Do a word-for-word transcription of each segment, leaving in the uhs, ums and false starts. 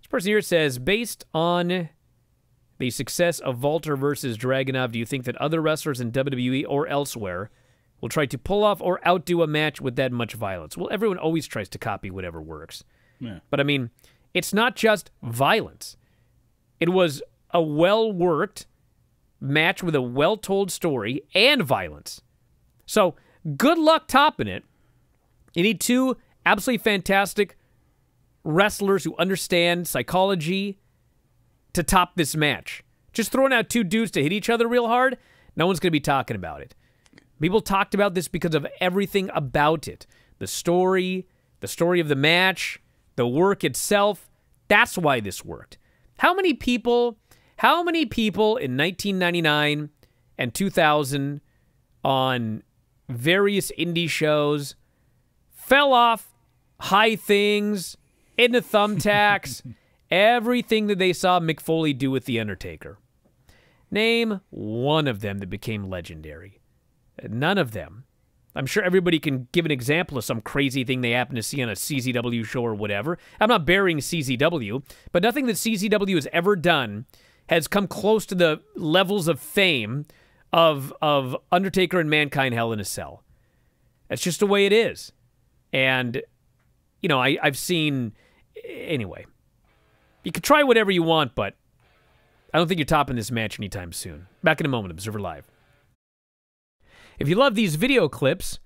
This person here says, based on the success of Walter versus Dragunov, do you think that other wrestlers in W W E or elsewhere will try to pull off or outdo a match with that much violence? Well, everyone always tries to copy whatever works. Yeah. But, I mean, it's not just violence. It was a well-worked match with a well-told story and violence. So, good luck topping it. You need two absolutely fantastic wrestlers who understand psychology to top this match. Just throwing out two dudes to hit each other real hard, no one's going to be talking about it. People talked about this because of everything about it. The story, the story of the match, the work itself. That's why this worked. How many people, how many people in nineteen ninety-nine and two thousand on various indie shows fell off high things, into thumbtacks, everything that they saw Mick Foley do with The Undertaker? Name one of them that became legendary. None of them. I'm sure everybody can give an example of some crazy thing they happen to see on a C Z W show or whatever. I'm not burying C Z W, but nothing that C Z W has ever done has come close to the levels of fame of, of Undertaker and Mankind, Hell in a Cell. That's just the way it is. And, you know, I, I've seen... Anyway, you can try whatever you want, but I don't think you're topping this match anytime soon. Back in a moment, Observer Live. If you love these video clips,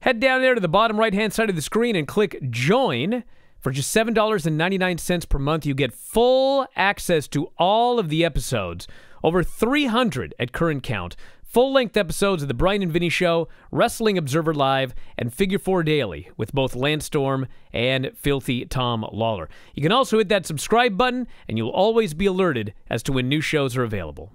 head down there to the bottom right-hand side of the screen and click Join. For just seven dollars and ninety-nine cents per month, you get full access to all of the episodes, over three hundred at current count, full-length episodes of The Brian and Vinny Show, Wrestling Observer Live, and Figure Four Daily with both Lance Storm and Filthy Tom Lawler. You can also hit that subscribe button, and you'll always be alerted as to when new shows are available.